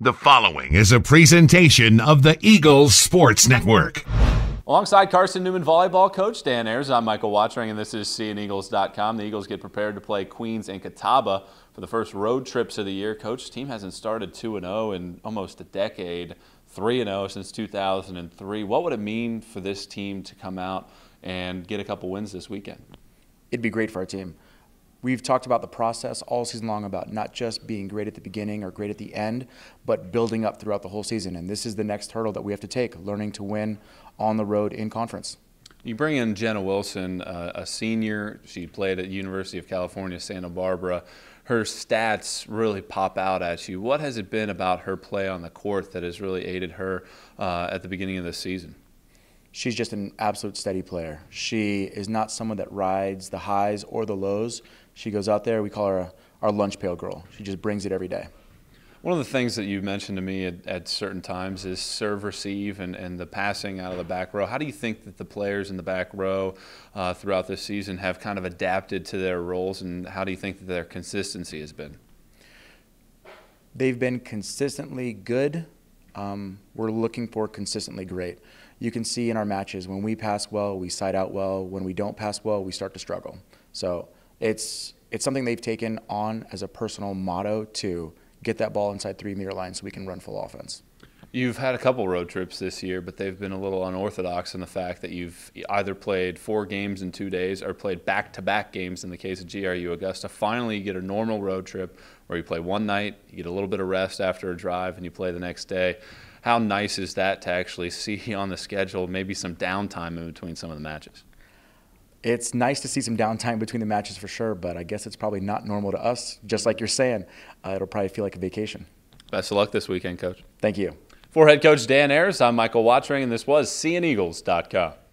The following is a presentation of the Eagles Sports Network. Alongside Carson Newman volleyball coach Dan Ahiers, I'm Michael Watring, and this is CNEagles.com. The Eagles get prepared to play Queens and Catawba for the first road trips of the year. Coach, team hasn't started 2-0 in almost a decade, 3-0 since 2003. What would it mean for this team to come out and get a couple wins this weekend? It'd be great for our team. We've talked about the process all season long about not just being great at the beginning or great at the end, but building up throughout the whole season. And this is the next hurdle that we have to take, learning to win on the road in conference. You bring in Jenna Wilson, a senior. She played at University of California, Santa Barbara. Her stats really pop out at you. What has it been about her play on the court that has really aided her at the beginning of this season? She's just an absolute steady player. She is not someone that rides the highs or the lows. She goes out there, we call her our lunch pail girl. She just brings it every day. One of the things that you've mentioned to me at certain times is serve receive and the passing out of the back row. How do you think that the players in the back row throughout this season have kind of adapted to their roles, and how do you think that their consistency has been? They've been consistently good. We're looking for consistently great. You can see in our matches, when we pass well, we side out well. When we don't pass well, we start to struggle. So it's something they've taken on as a personal motto to get that ball inside 3-meter line so we can run full offense. You've had a couple road trips this year, but they've been a little unorthodox in the fact that you've either played 4 games in 2 days or played back-to-back games in the case of GRU Augusta. Finally, you get a normal road trip where you play one night, you get a little bit of rest after a drive, and you play the next day. How nice is that to actually see on the schedule maybe some downtime in between some of the matches? It's nice to see some downtime between the matches for sure, but I guess it's probably not normal to us. Just like you're saying, it'll probably feel like a vacation. Best of luck this weekend, Coach. Thank you. For head coach Dan Ahiers, I'm Michael Watring, and this was CNEagles.com.